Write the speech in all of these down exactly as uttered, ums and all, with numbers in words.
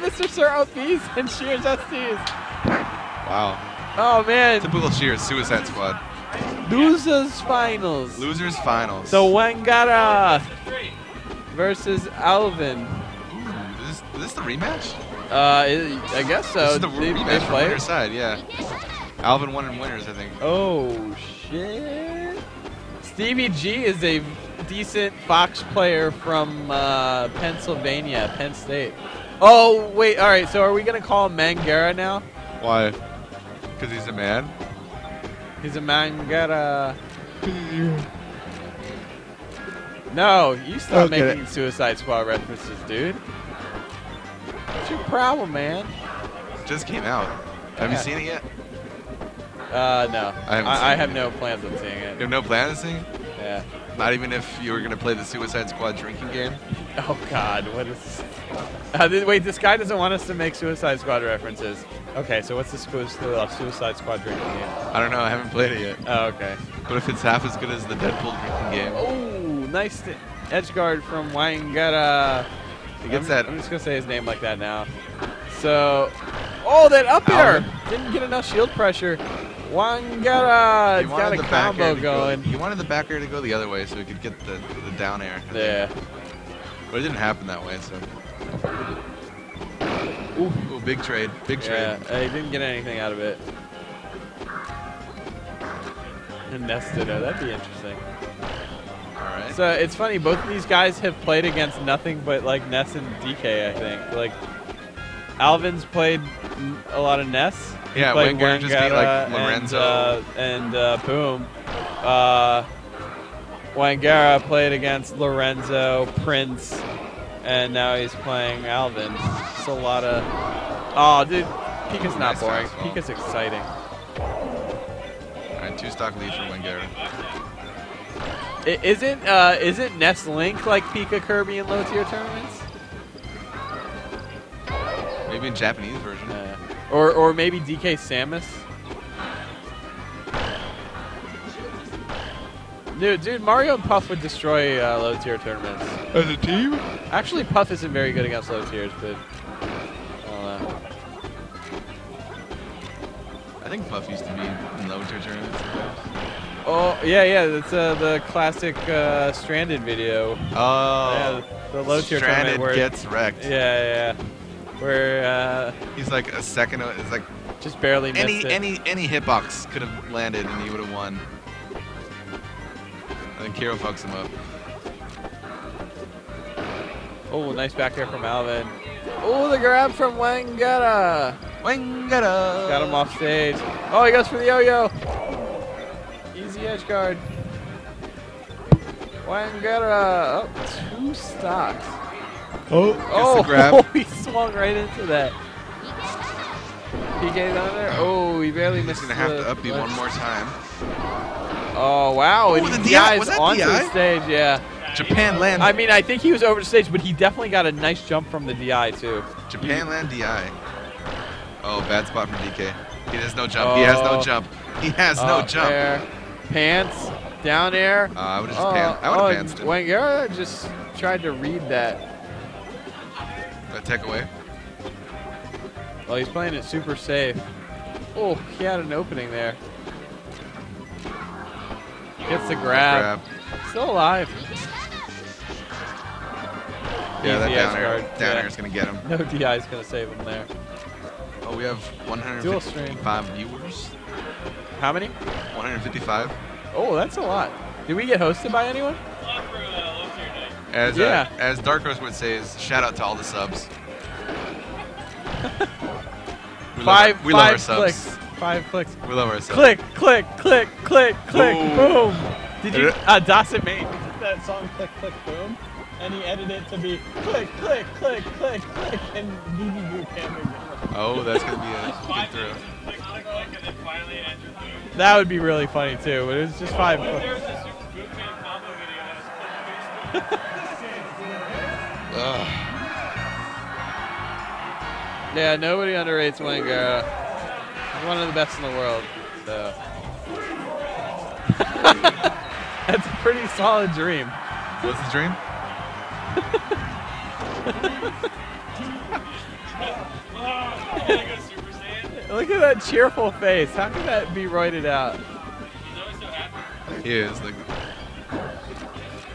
Mister Sir O Ps and Shears S Ts. Wow. Oh, man. Typical Shears, Suicide Squad. Losers Finals. Losers Finals. The Wangera versus Alvin. Ooh, is, this, is this the rematch? Uh, it, I guess so. This is the they, rematch they from winner's side, yeah. Alvin won in winners, I think. Oh, shit. Stevie G is a decent Fox player from uh, Pennsylvania, Penn State. Oh, wait, all right, so are we going to call him Wangera now? Why? Because he's a man? He's a Wangera. No, you stop okay. making Suicide Squad references, dude. What's your problem, man? It just came out. Yeah. Have you seen it yet? Uh, no. I, haven't I, seen I have it no yet. plans on seeing it. You have no plans on seeing it? Yeah. Not even if you were going to play the Suicide Squad drinking game? Oh, God. What is... Uh, th wait, this guy doesn't want us to make Suicide Squad references. Okay, so what's the Suicide Squad drinking game? I don't know. I haven't played it yet. Oh, okay. But if it's half as good as the Deadpool drinking game... Oh, nice edge guard from Wangera. He gets I'm, that... I'm just going to say his name like that now. So... Oh, that up air! Didn't get enough shield pressure. Wangera! He's got a combo going. He wanted the back air to go the other way so he could get the, the down air. Yeah. But it didn't happen that way, so... Ooh, Ooh big trade. Big yeah, trade. Yeah, he didn't get anything out of it. And Ness did it. That'd be interesting. Alright. So, it's funny. Both of these guys have played against nothing but, like, Ness and D K, I think. Like, Alvin's played a lot of Ness. Yeah, like Wangera just beat like Lorenzo and, uh, and uh, Boom. Uh, Wangera played against Lorenzo, Prince, and now he's playing Alvin. Salata. Oh, dude, Pika's not nice boring. Well. Pika's exciting. All right, two stock lead for Wangera. It isn't uh, isn't Ness Link like Pika Kirby in low tier tournaments? Maybe in Japanese version. Yeah. Or, or maybe D K Samus. Dude, dude, Mario and Puff would destroy uh, low-tier tournaments. As a team? Actually, Puff isn't very good against low tiers, but I don't know. I think Puff used to be in low-tier tournaments. Oh, yeah, yeah, that's uh, the classic uh, Stranded video. Oh. Yeah, the low-tier tournament where Stranded gets wrecked. Yeah, yeah. Where uh, he's like a second, it's like just barely missed any it. any any hitbox could have landed and he would have won. And Kero fucks him up. Oh, nice back air from Alvin. Oh, the grab from Wangera. Wangera got him off stage. Oh, he goes for the yo-yo. Easy edge guard. Wangera. Oh, two stocks. Oh, oh, grab. Oh, he swung right into that. He gave down there. Oh, he barely missed it. He's going to have to up B one more time. Oh, wow. And he dives onto the stage, yeah. Japan land. I mean, I think he was over the stage, but he definitely got a nice jump from the D I, too. Japan land D I. Oh, bad spot from D K. He has no jump. Oh. He has no jump. He has uh, no jump. Air. Pants. Down air. Uh, I would have just oh, pan I oh, pantsed him. Wangera just tried to read that. That tech away. Well, he's playing it super safe. Oh, he had an opening there. Gets the grab. grab. Still alive. Yeah, that down air, down yeah. air is going to get him. No D I is going to save him there. Oh, we have one hundred fifty-five viewers. How many? one hundred fifty-five. Oh, that's a lot. Did we get hosted by anyone? As, yeah. uh, as Dark Horse would say, is shout out to all the subs. we five, love, we five love our subs. Clicks. Five clicks. We love our subs. Click, click, click, click, click, boom. Did you? Uh, Dawson made that song, Click, Click, Boom, and he edited it to be click, click, click, click, click, and V G Bootcamp. Oh, that's gonna be a good throw. That would be really funny too, but it was just five clicks. Yeah, nobody underrates Wangera. He's one of the best in the world. So. That's a pretty solid dream. What's the dream? Look at that cheerful face. How could that be roided out? He's always so happy. He is. Like,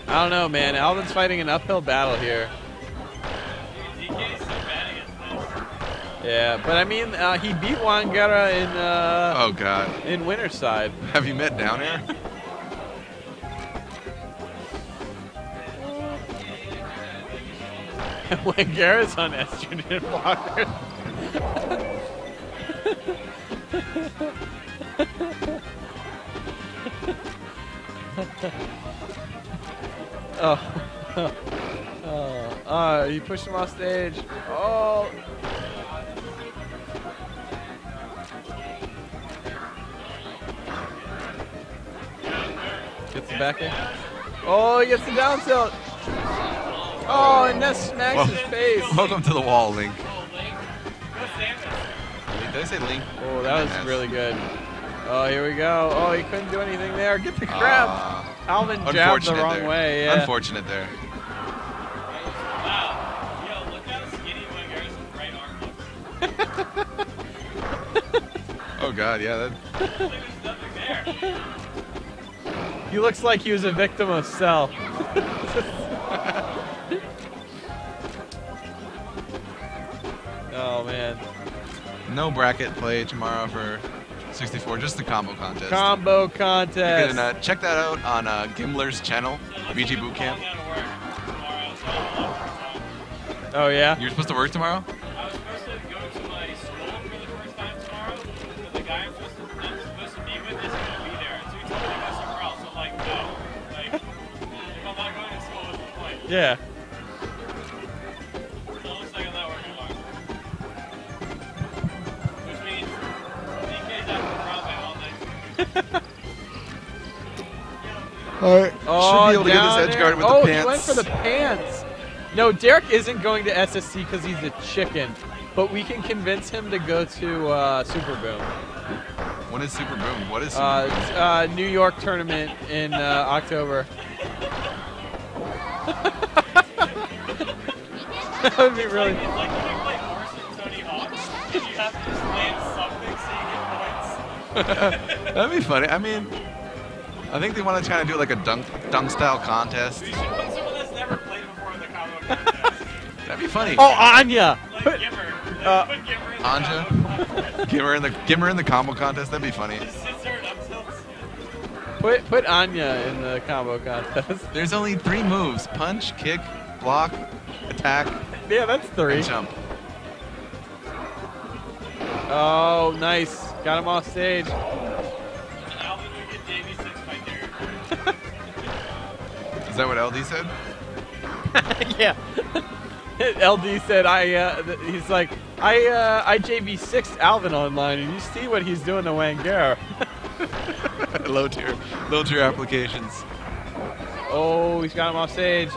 I don't know, man. Alvin's fighting an uphill battle here. Dude, D K is so bad against this. Yeah, but I mean, uh, he beat Wangera in. Uh, oh God. In Winterside. Have you met Down Air? Wangera's on estrogen water. Oh. Oh. Oh, you pushed him off stage. Oh. Gets the back in. Oh, he gets the down tilt. Oh, and Ness smacks well, his face. Welcome to the wall, Link. Oh, Link. What's Did I say Link? Oh, that was Ness. Really good. Oh, here we go. Oh, he couldn't do anything there. Get the grab. Uh, Alvin jabbed the wrong there. way. Yeah. Unfortunate there. Wow. Yo, look how skinny Wangera's right arm looks. Oh, God, yeah. That... There's nothing there. He looks like he was a victim of self. Oh, man. No bracket play tomorrow for sixty-four, just the combo contest. Combo contest. You can uh, check that out on uh, Gimler's channel, V G Bootcamp. Oh, yeah? You're supposed to work tomorrow? I was supposed to go to my school for the first time tomorrow, but the guy I'm supposed to, I'm supposed to be with isn't going to be there. So he told me to go somewhere else. I'm like, no. Like, if I'm not going to school, what's the point? Yeah. All right. Oh, should be able to get this edge guard with oh, the pants. Oh, he went for the pants. No, Derek isn't going to S S C because he's a chicken, but we can convince him to go to uh, Super Boom. When is Super Boom? What is Super uh, Boom? Uh, New York tournament in uh, October. That would be really. It's like when you play horse and Tony Hawk, you have to just land something so you get points. That'd be funny. I mean, I think they want to try to do like a dunk, dunk style contest. We should put someone that's never played before in the combo contest. That'd be funny. Oh, Anya! Like put, Gimmer. Like uh, put Gimmer in the Anja? combo contest. Gimmer in the Gimmer in the combo contest. That'd be funny. Just sits there and upsells. Put put Anya in the combo contest. There's only three moves: punch, kick, block, attack. Yeah, that's three. And jump. Oh, nice! Got him off stage. Is that what L D said? Yeah. L D said, "I." Uh, he's like, "I. Uh, I J V sixed Alvin online, and you see what he's doing to Wangera." Low tier, low tier applications. Oh, he's got him off stage.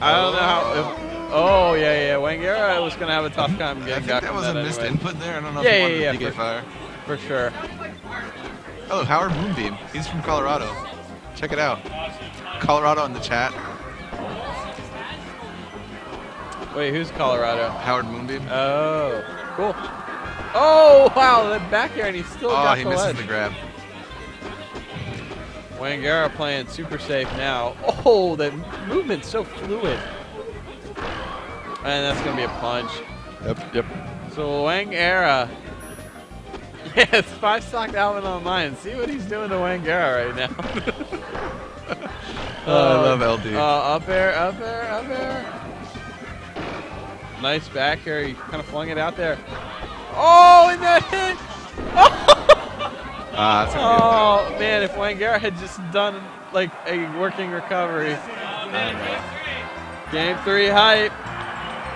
I don't know how. If, oh yeah, yeah. Wangera was gonna have a tough time getting. I think back that was that a anyway. missed input there. I don't know. Yeah, if yeah, yeah. yeah for, fire. for sure. Oh, Howard Moonbeam. He's from Colorado. Check it out. Colorado in the chat. Wait, who's Colorado? Howard Moonbeam. Oh, cool. Oh, wow, that back air, and he still oh, got he the misses edge. the grab. Wangera playing super safe now. Oh, that movement's so fluid. And that's going to be a punch. Yep, yep. So Wangera. Yes, five-stock Alvin online. See what he's doing to Wangera right now. Oh, I love L D. Uh, up air, up air, up air. Nice back air. You kind of flung it out there. Oh, and that hit. Oh, uh, that's gonna oh man, if Wangera had just done like a working recovery. Oh, man, game, three. game three hype.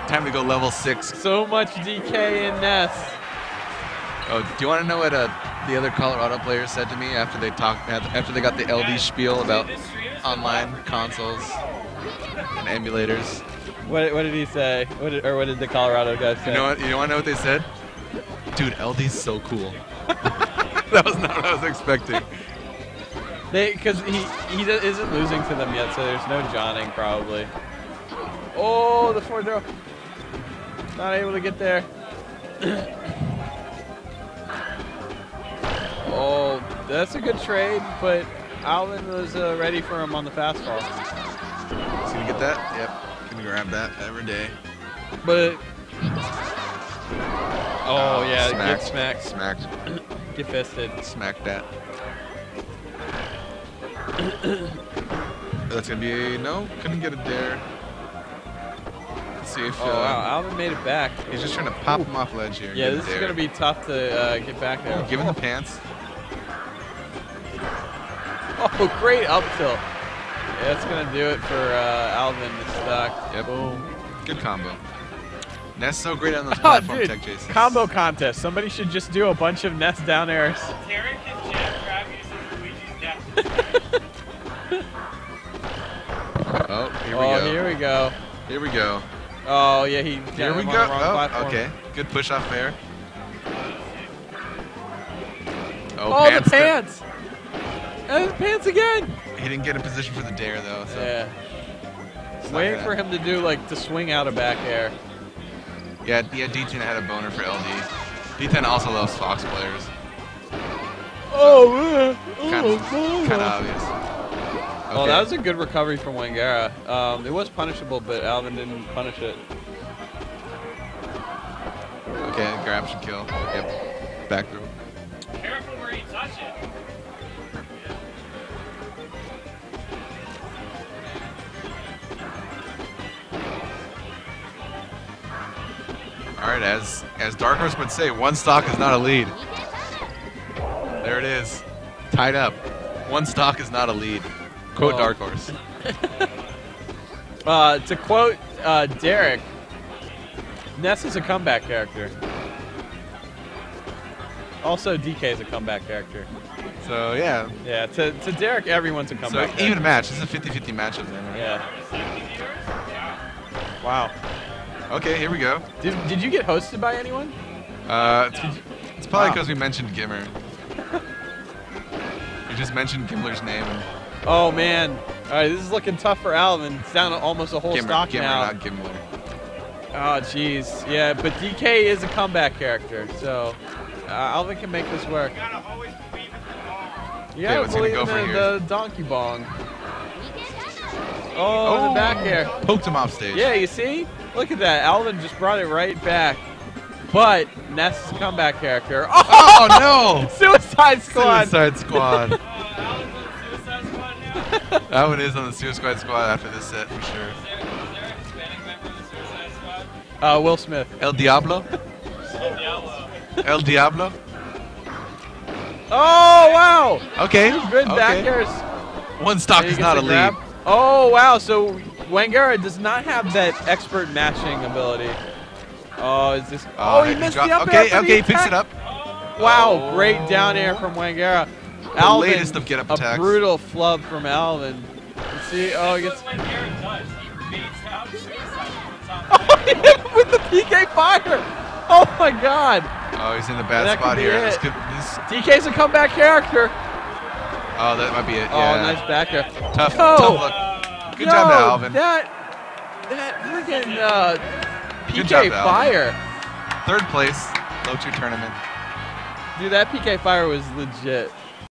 Time to go level six. So much D K in Ness. Oh, do you want to know what uh, the other Colorado players said to me after they talked after they got the L D spiel about online consoles and emulators? What, what did he say? What did, or what did the Colorado guys say? You know what? You want to know what they said? Dude, L D's so cool. That was not what I was expecting. Because he he isn't losing to them yet, so there's no Johnning probably. Oh, the forward throw. Not able to get there. Oh, that's a good trade, but Alvin was uh, ready for him on the fastball. He's gonna get that? Yep. Gonna grab that every day. But. It... Oh, oh, yeah. Smack. Get smacked. Smacked. Get fisted. Smack that. That's gonna be a no. Couldn't get it there. Let's see if. Oh, uh, wow. Alvin made it back. He's just trying to pop him off ledge here. Yeah, this is gonna be tough to uh, get back there. Oh, give him the pants. Oh, great up tilt. Yeah, that's gonna do it for uh, Alvin. It's stuck. Yep. Boom. Good combo. Ness so great on those platform oh, tech chases. Combo contest. Somebody should just do a bunch of Ness down airs. Derek and Jeff grab you some Luigi's death. Oh, here we oh, go. Oh, here we go. Here we go. Oh, yeah, he got here we him on go. The wrong oh, platform. Okay. Good push off there. Oh, oh pants the pants. And his pants again. He didn't get in position for the dare, though. So. Yeah. Waiting for him to do, like, to swing out of back air. Yeah, yeah, D ten had a boner for L D. D ten also loves Fox players. Oh, so, man. Oh, kind of obvious. Okay. Oh, that was a good recovery from Wangera. Um, it was punishable, but Alvin didn't punish it. Okay, grab should kill. Yep. Back through. Careful where you touch it. All right, as as Dark Horse would say, one stock is not a lead. There it is, tied up. One stock is not a lead. Quote oh. Dark Horse. uh, to quote uh, Derek, Ness is a comeback character. Also, D K is a comeback character. So yeah. Yeah. To to Derek, everyone's a comeback. So even character. match. This is a fifty fifty matchup then. Right? Yeah. Wow. Okay, here we go. Did, did you get hosted by anyone? Uh, it's, no. it's probably because wow. we mentioned Gimmer. We just mentioned Gimmer's name. Oh, man. All right, this is looking tough for Alvin. It's down to almost a whole Gimmer, stock Gimmer, now. Not Gimmer. Oh, jeez. Yeah, but D K is a comeback character, so uh, Alvin can make this work. You gotta always believe in the ball. You gotta okay, believe go in the, the donkey bong. Oh, oh, the back air. Poked him off stage. Yeah, you see? Look at that. Alvin just brought it right back. But Ness' comeback character. Oh, oh no! Suicide Squad. Suicide Squad. Oh, Alvin's on the Suicide Squad now? Alvin is on the Suicide Squad after this set, for sure. Is there, is there a Hispanic member of the Suicide Squad? Uh, Will Smith. El Diablo? El Diablo. El Diablo? Oh, wow! Okay. Good okay. back airs. One stock is not a lead. Oh, wow, so Wangera does not have that expert matching ability. Oh, is this... Oh, oh he missed the up air. Okay, okay, he picks it up. Wow, oh. great down air from Wangera. The Alvin, latest of get up attacks. A brutal flub from Alvin. Let's see, oh, he gets... Oh, yeah, with the P K fire. Oh, my God. Oh, he's in a bad spot here. This could, this... D K's a comeback character. Oh, that might be it. Yeah. Oh, nice back air. Tough, no. tough look. Good no, job to Alvin. That, that freaking uh, P K fire. Alvin. Third place, low two tournament. Dude, that P K fire was legit.